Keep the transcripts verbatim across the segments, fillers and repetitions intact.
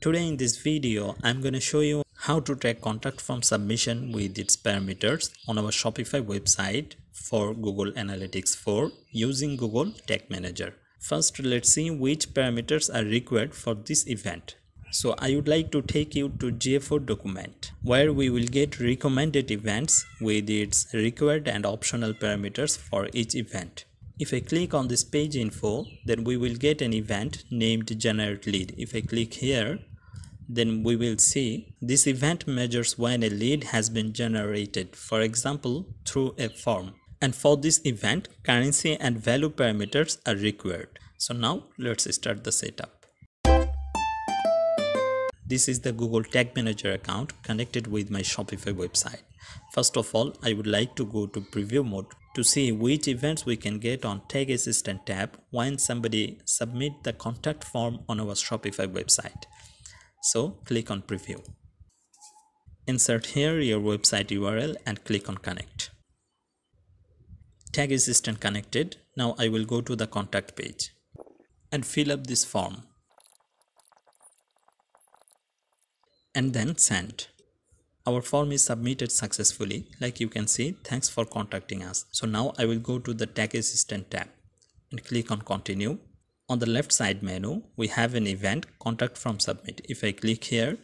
Today in this video, I'm going to show you how to track contact from submission with its parameters on our Shopify website for Google Analytics four using Google Tag Manager. First, let's see which parameters are required for this event. So I would like to take you to G A four document where we will get recommended events with its required and optional parameters for each event. If I click on this page info, then we will get an event named Generate Lead. If I click here, then we will see this event measures when a lead has been generated, for example, through a form. And for this event, currency and value parameters are required. So now let's start the setup. This is the Google Tag Manager account connected with my Shopify website. First of all, I would like to go to preview mode to see which events we can get on Tag Assistant tab when somebody submit the contact form on our Shopify website. So click on preview. Insert here your website U R L and click on connect. Tag Assistant connected. Now I will go to the contact page and fill up this form and then send. Our form is submitted successfully. Like you can see, thanks for contacting us. So now I will go to the Tag Assistant tab and click on continue. On the left side menu, we have an event, contact from submit. If I click here,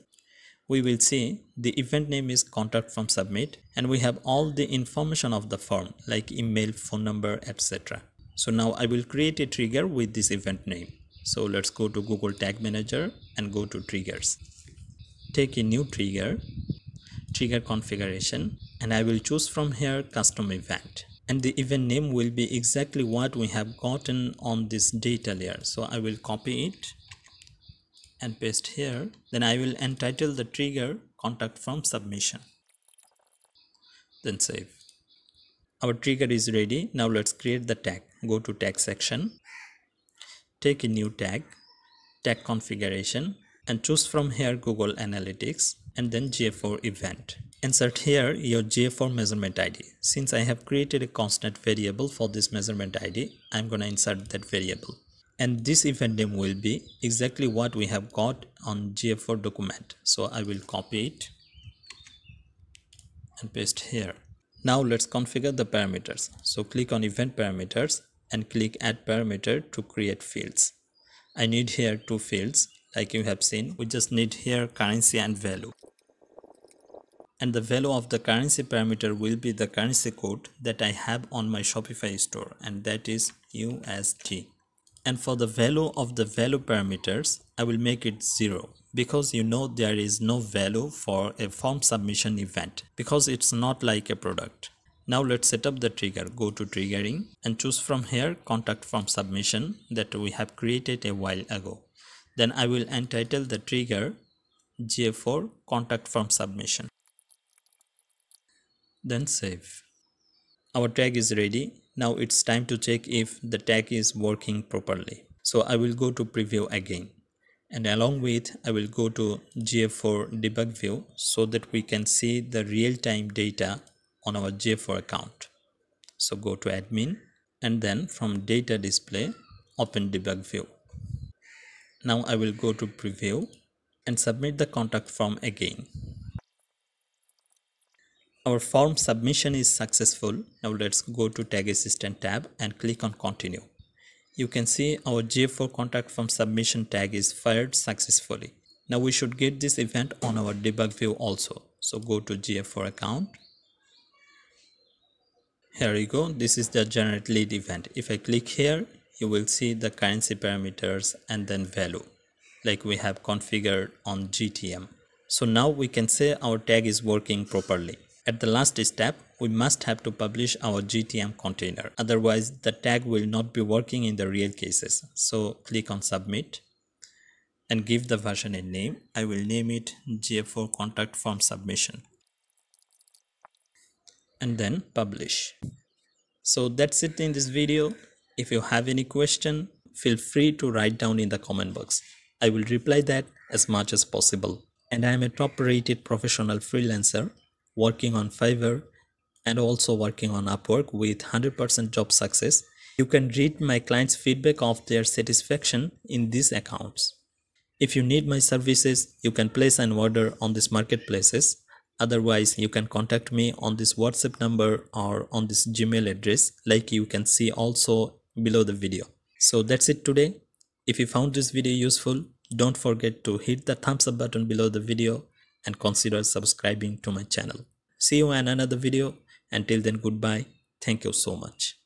we will see the event name is contact from submit and we have all the information of the form like email, phone number, et cetera. So now I will create a trigger with this event name. So let's go to Google Tag Manager and go to triggers. Take a new trigger. Trigger configuration, and I will choose from here custom event, and the event name will be exactly what we have gotten on this data layer. So I will copy it and paste here. Then I will entitle the trigger contact from submission, then save. Our trigger is ready. Now let's create the tag. Go to tag section, take a new tag, tag configuration, and choose from here Google Analytics and then G A four event. Insert here your G A four measurement I D. Since I have created a constant variable for this measurement I D, I'm gonna insert that variable. And this event name will be exactly what we have got on G A four document. So I will copy it and paste here. Now let's configure the parameters. So click on event parameters and click add parameter to create fields. I need here two fields. Like you have seen, we just need here currency and value. And the value of the currency parameter will be the currency code that I have on my Shopify store, and that is U S D. And for the value of the value parameters, I will make it zero, because you know there is no value for a form submission event because it's not like a product. Now let's set up the trigger. Go to triggering and choose from here contact from submission that we have created a while ago. Then I will entitle the trigger G A four contact from submission. Then save. Our tag is ready. Now it's time to check if the tag is working properly. So I will go to preview again. And along with, I will go to G A four debug view so that we can see the real-time data on our G A four account. So go to admin and then from data display, open debug view. Now I will go to preview and submit the contact form again. Our form submission is successful. Now let's go to Tag Assistant tab and click on continue. You can see our G A four contact form submission tag is fired successfully. Now we should get this event on our debug view also. So go to G A four account. Here you go. This is the Generate Lead event. If I click here, you will see the currency parameters and then value like we have configured on G T M. So now we can say our tag is working properly. At the last step, we must have to publish our G T M container. Otherwise, the tag will not be working in the real cases. So click on submit and give the version a name. I will name it G A four contact form submission and then publish. So that's it in this video. If you have any question, feel free to write down in the comment box. I will reply that as much as possible. And I am a top-rated professional freelancer working on Fiverr and also working on Upwork with one hundred percent job success. You can read my clients' feedback of their satisfaction in these accounts. If you need my services, you can place an order on these marketplaces. Otherwise, you can contact me on this WhatsApp number or on this Gmail address, like you can see also below the video. So that's it today. If you found this video useful, don't forget to hit the thumbs up button below the video and consider subscribing to my channel. See you in another video. Until then, goodbye. Thank you so much.